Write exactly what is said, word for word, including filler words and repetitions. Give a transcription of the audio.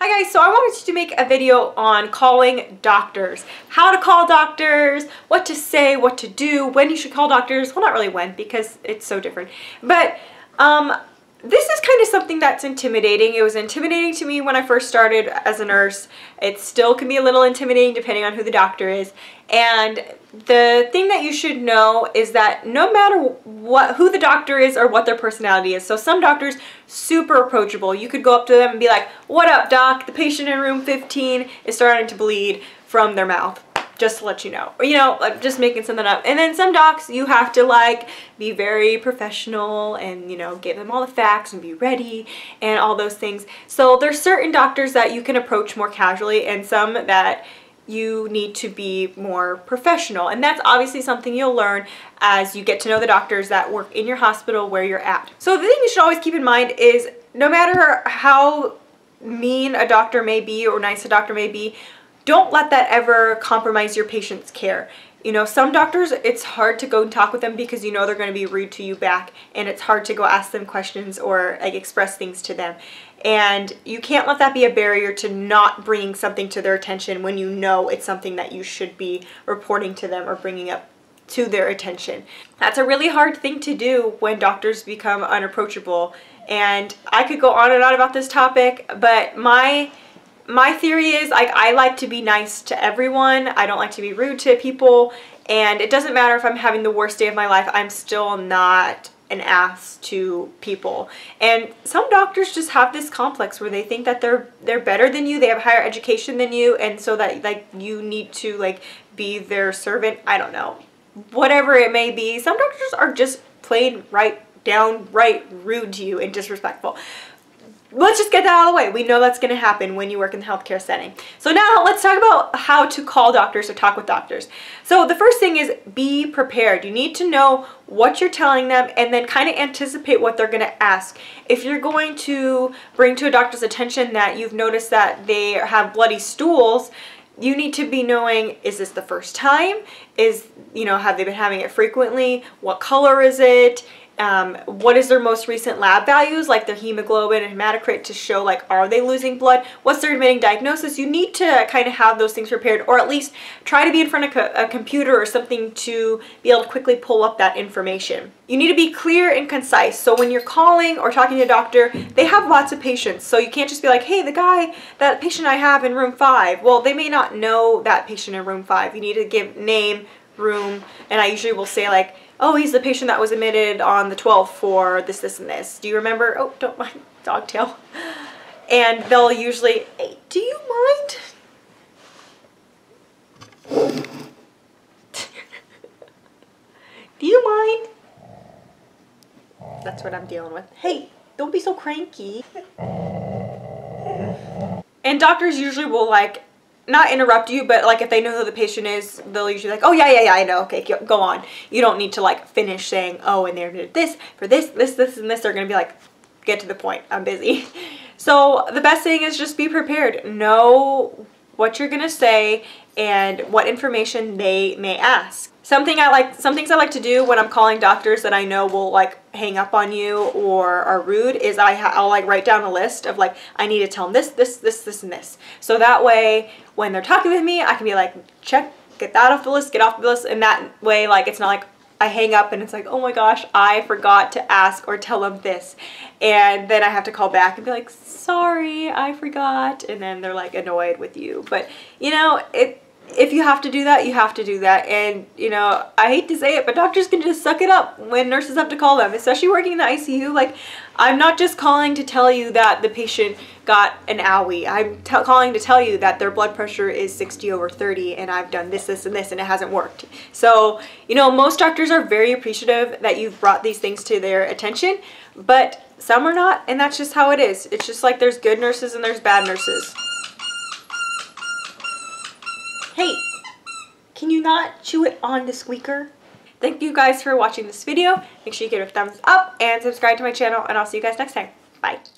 Hi guys, so I wanted to make a video on calling doctors. How to call doctors, what to say, what to do, when you should call doctors. Well, not really when, because it's so different. But um, this is kind of something that's intimidating. It was intimidating to me when I first started as a nurse. It still can be a little intimidating depending on who the doctor is. And the thing that you should know is that no matter what, who the doctor is or what their personality is. So some doctors, super approachable. You could go up to them and be like, "What up, doc? The patient in room fifteen is starting to bleed from their mouth." Just to let you know. Or, you know, I'm just making something up. And then some docs, you have to like be very professional and, you know, give them all the facts and be ready and all those things. So there's certain doctors that you can approach more casually and some that you need to be more professional. And that's obviously something you'll learn as you get to know the doctors that work in your hospital where you're at. So the thing you should always keep in mind is no matter how mean a doctor may be or nice a doctor may be, don't let that ever compromise your patient's care. You know, some doctors, it's hard to go and talk with them because you know they're going to be rude to you back, and it's hard to go ask them questions or like express things to them. And you can't let that be a barrier to not bringing something to their attention when you know it's something that you should be reporting to them or bringing up to their attention. That's a really hard thing to do when doctors become unapproachable. And I could go on and on about this topic, but my... My theory is like I like to be nice to everyone. I don't like to be rude to people, and it doesn't matter if I'm having the worst day of my life, I'm still not an ass to people. And some doctors just have this complex where they think that they're they're better than you, they have higher education than you, and so that like you need to like be their servant. I don't know. Whatever it may be, some doctors are just plain right downright rude to you and disrespectful. Let's just get that out of the way. We know that's going to happen when you work in the healthcare setting. So now let's talk about how to call doctors or talk with doctors. So the first thing is be prepared. You need to know what you're telling them and then kind of anticipate what they're going to ask. If you're going to bring to a doctor's attention that you've noticed that they have bloody stools, you need to be knowing, is this the first time? Is, you know, have they been having it frequently? What color is it? Um, what is their most recent lab values, like their hemoglobin and hematocrit, to show like are they losing blood? What's their admitting diagnosis? You need to kind of have those things prepared, or at least try to be in front of co- a computer or something to be able to quickly pull up that information. You need to be clear and concise. So when you're calling or talking to a doctor, they have lots of patients. So you can't just be like, hey, the guy, that patient I have in room five. Well, they may not know that patient in room five. You need to give name, room, and I usually will say like, oh, he's the patient that was admitted on the twelfth for this, this, and this. Do you remember? Oh, don't mind, dog tail. And they'll usually, hey, do you mind? Do you mind? That's what I'm dealing with. Hey, don't be so cranky. And doctors usually will like, not interrupt you, but like if they know who the patient is, they'll usually like, oh yeah, yeah, yeah, I know, okay, go on. You don't need to like finish saying, oh, and they did this for this, this, this, and this. They're gonna be like, get to the point, I'm busy. So the best thing is just be prepared. Know what you're gonna say and what information they may ask. Something I like, some things I like to do when I'm calling doctors that I know will like hang up on you or are rude is I ha I'll like write down a list of like, I need to tell them this, this, this, this, and this. So that way when they're talking with me, I can be like, check, get that off the list, get off the list. And that way, like, it's not like I hang up and it's like, oh my gosh, I forgot to ask or tell them this. And then I have to call back and be like, sorry, I forgot. And then they're like annoyed with you. But you know, it, if you have to do that, you have to do that. And you know, I hate to say it, but doctors can just suck it up when nurses have to call them, especially working in the I C U. Like, I'm not just calling to tell you that the patient got an owie. I'm calling to tell you that their blood pressure is sixty over thirty and I've done this, this, and this, and it hasn't worked. So, you know, most doctors are very appreciative that you've brought these things to their attention, but some are not, and that's just how it is. It's just like there's good nurses and there's bad nurses. Hey, can you not chew it on the squeaker? Thank you guys for watching this video. Make sure you give it a thumbs up and subscribe to my channel, and I'll see you guys next time. Bye.